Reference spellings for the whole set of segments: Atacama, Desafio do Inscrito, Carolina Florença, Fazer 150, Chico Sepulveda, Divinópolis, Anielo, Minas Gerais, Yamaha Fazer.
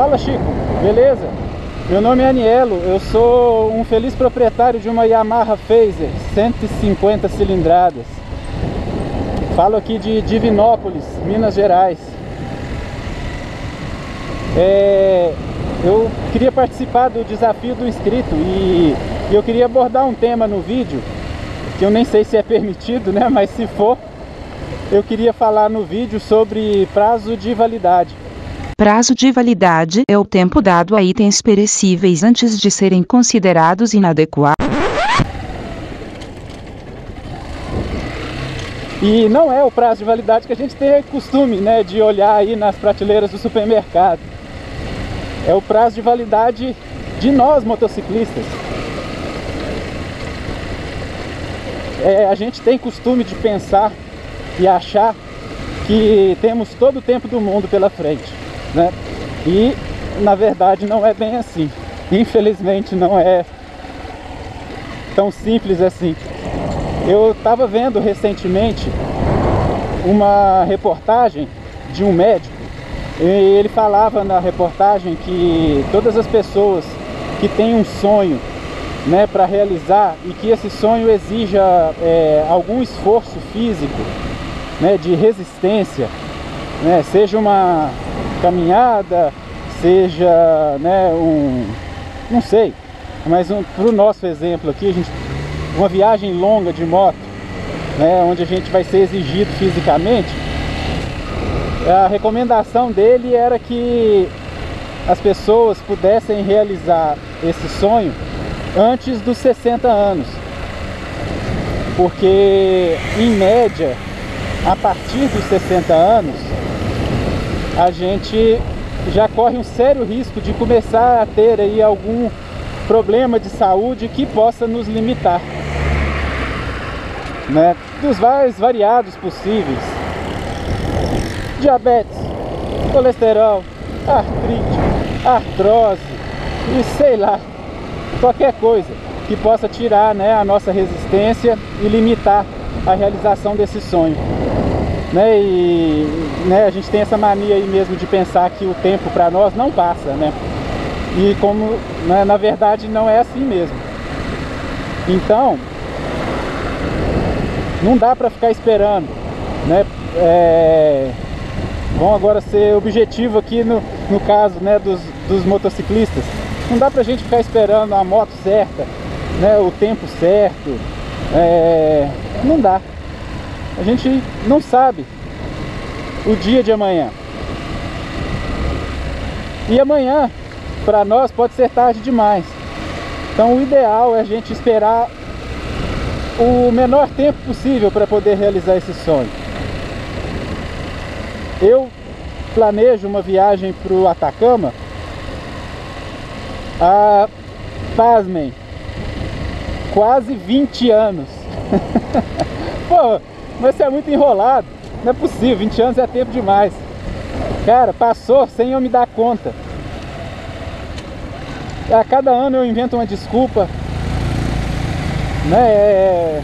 Fala, Chico, beleza? Meu nome é Anielo, eu sou um feliz proprietário de uma Yamaha Fazer 150 cilindradas. Falo aqui de Divinópolis, Minas Gerais. Eu queria participar do desafio do inscrito e eu queria abordar um tema no vídeo que eu nem sei se é permitido, né? Mas se for, eu queria falar no vídeo sobre prazo de validade. Prazo de validade é o tempo dado a itens perecíveis antes de serem considerados inadequados. E não é o prazo de validade que a gente tem costume, né, de olhar aí nas prateleiras do supermercado. É o prazo de validade de nós, motociclistas. A gente tem costume de pensar e achar que temos todo o tempo do mundo pela frente, né? E na verdade não é bem assim. Infelizmente não é tão simples assim. Eu estava vendo recentemente uma reportagem de um médico e ele falava na reportagem que todas as pessoas que têm um sonho, né, para realizar e que esse sonho exija algum esforço físico, né, de resistência, né, seja uma caminhada, seja, né, não sei, mas para o nosso exemplo aqui, uma viagem longa de moto, né, onde a gente vai ser exigido fisicamente, a recomendação dele era que as pessoas pudessem realizar esse sonho antes dos 60 anos, porque em média, a partir dos 60 anos, a gente já corre um sério risco de começar a ter aí algum problema de saúde que possa nos limitar, né, dos mais variados possíveis: diabetes, colesterol, artrite, artrose e sei lá, qualquer coisa que possa tirar, né, a nossa resistência e limitar a realização desse sonho, né? E, né, a gente tem essa mania aí mesmo de pensar que o tempo para nós não passa, né? E como, né, na verdade não é assim mesmo. Então não dá para ficar esperando, né? Vamos agora ser objetivo aqui no caso, né, dos motociclistas. Não dá pra gente ficar esperando a moto certa, né, o tempo certo. Não dá. A gente não sabe o dia de amanhã. E amanhã, para nós, pode ser tarde demais. Então o ideal é a gente esperar o menor tempo possível para poder realizar esse sonho. Eu planejo uma viagem para o Atacama, há, pasmem, quase 20 anos. Pô, mas isso é muito enrolado, não é possível, 20 anos é tempo demais. Cara, passou sem eu me dar conta. A cada ano eu invento uma desculpa, né,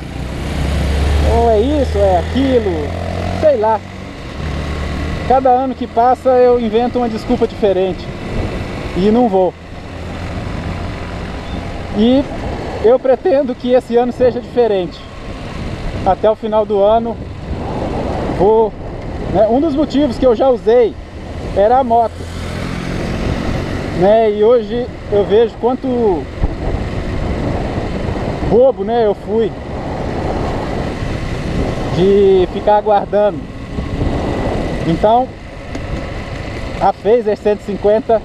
ou é isso, é aquilo, sei lá. Cada ano que passa eu invento uma desculpa diferente e não vou. E eu pretendo que esse ano seja diferente. Até o final do ano vou, né? Um dos motivos que eu já usei era a moto, né? E hoje eu vejo quanto bobo, né, eu fui de ficar aguardando. Então a Fazer 150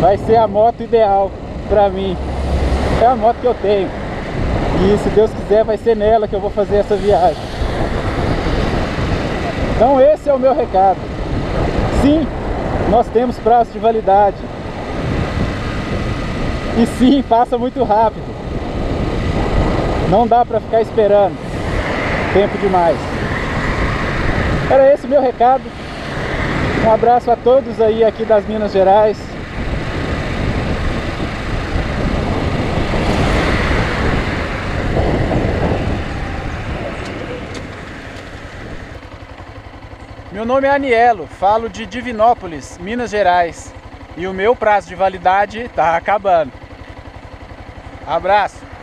vai ser a moto ideal para mim. É a moto que eu tenho e, se Deus quiser, vai ser nela que eu vou fazer essa viagem. Então esse é o meu recado. Sim, nós temos prazo de validade. E sim, passa muito rápido. Não dá para ficar esperando tempo demais. Era esse o meu recado. Um abraço a todos aí aqui das Minas Gerais. Meu nome é Anielo, falo de Divinópolis, Minas Gerais. e o meu prazo de validade tá acabando. Abraço!